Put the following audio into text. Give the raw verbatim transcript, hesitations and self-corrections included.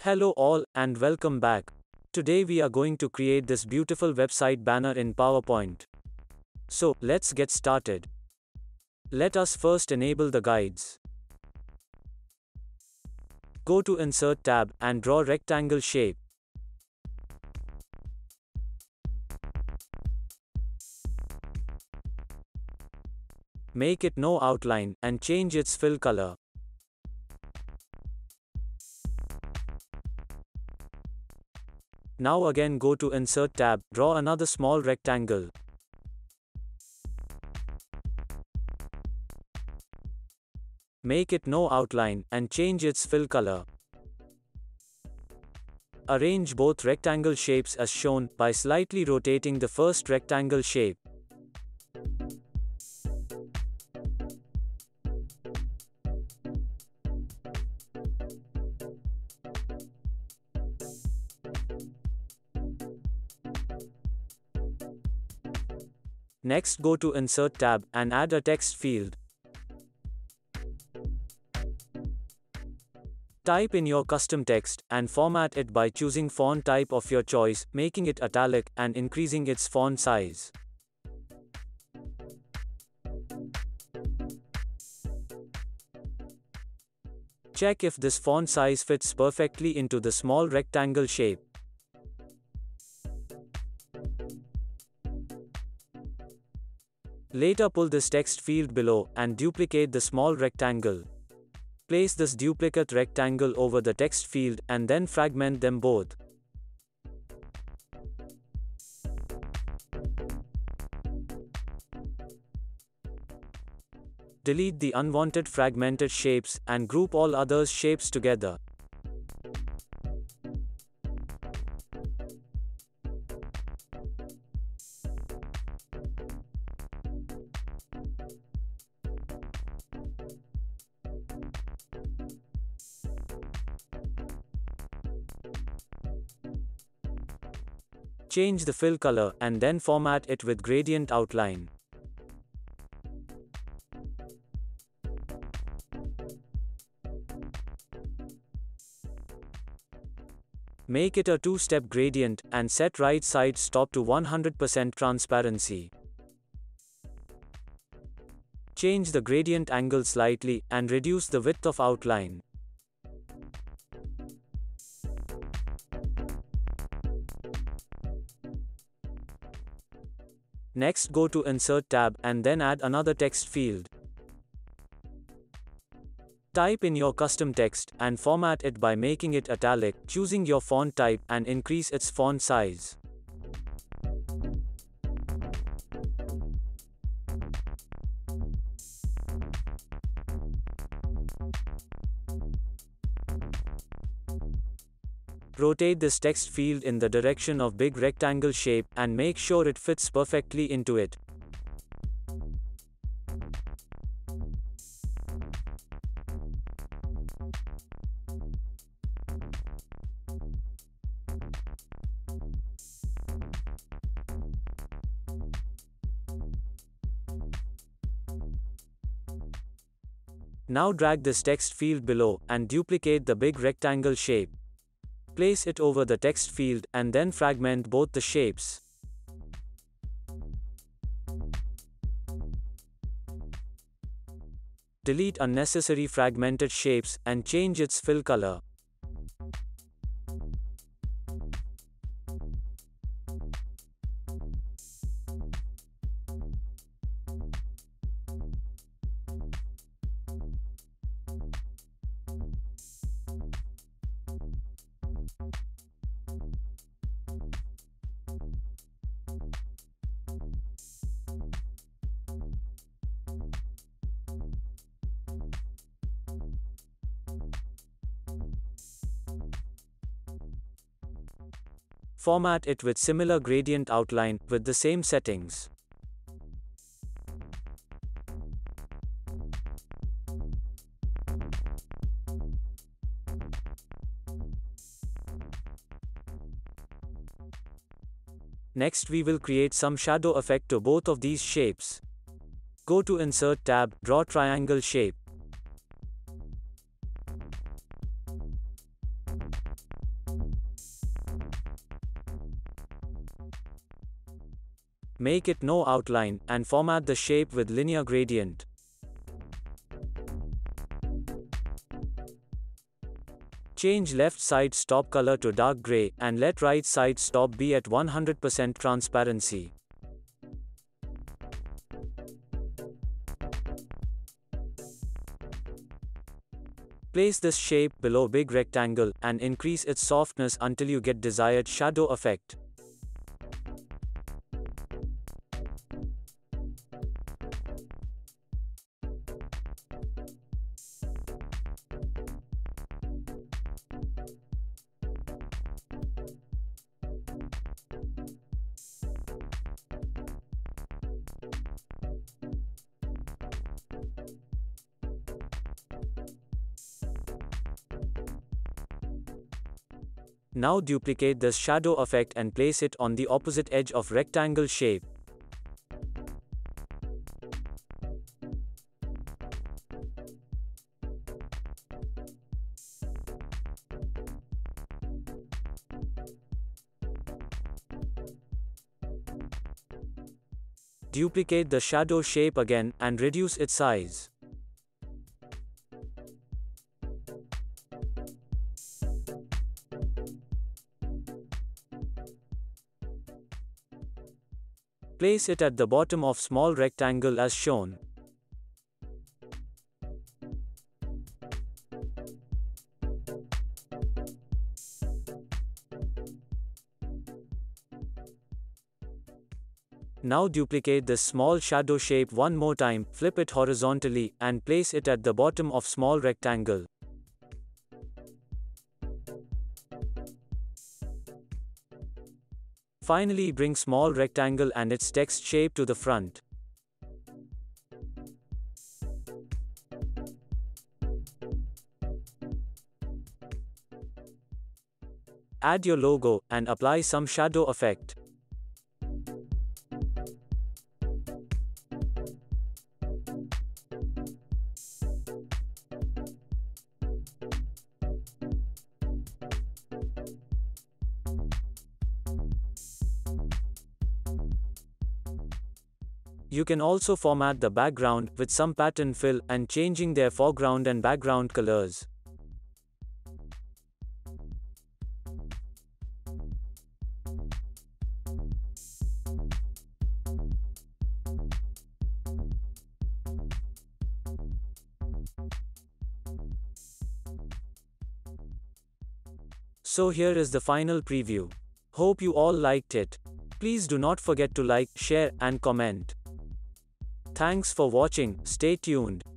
Hello all, and welcome back. Today we are going to create this beautiful website banner in PowerPoint. So, let's get started. Let us first enable the guides. Go to Insert tab and draw rectangle shape. Make it no outline and change its fill color. Now again go to Insert tab, draw another small rectangle. Make it no outline and change its fill color. Arrange both rectangle shapes as shown by slightly rotating the first rectangle shape. Next go to Insert tab and add a text field. Type in your custom text and format it by choosing font type of your choice, making it italic and increasing its font size. Check if this font size fits perfectly into the small rectangle shape. Later pull this text field below and duplicate the small rectangle. Place this duplicate rectangle over the text field and then fragment them both. Delete the unwanted fragmented shapes and group all other shapes together. Change the fill color and then format it with gradient outline. Make it a two-step gradient and set right side stop to one hundred percent transparency. Change the gradient angle slightly and reduce the width of outline. Next go to Insert tab and then add another text field. Type in your custom text and format it by making it italic, choosing your font type and increase its font size. Rotate this text field in the direction of big rectangle shape and make sure it fits perfectly into it. Now drag this text field below and duplicate the big rectangle shape. Place it over the text field and then fragment both the shapes. Delete unnecessary fragmented shapes and change its fill color. Format it with similar gradient outline with the same settings. Next we will create some shadow effect to both of these shapes. Go to Insert tab, draw triangle shape. Make it no outline, and format the shape with linear gradient. Change left side's top color to dark gray, and let right side's top be at one hundred percent transparency. Place this shape below big rectangle, and increase its softness until you get desired shadow effect. Now duplicate this shadow effect and place it on the opposite edge of rectangle shape. Duplicate the shadow shape again and reduce its size. Place it at the bottom of small rectangle as shown. Now duplicate this small shadow shape one more time, flip it horizontally, and place it at the bottom of small rectangle. Finally, bring small rectangle and its text shape to the front. Add your logo and apply some shadow effect. You can also format the background with some pattern fill and changing their foreground and background colors. So here is the final preview. Hope you all liked it. Please do not forget to like, share, and comment. Thanks for watching, stay tuned.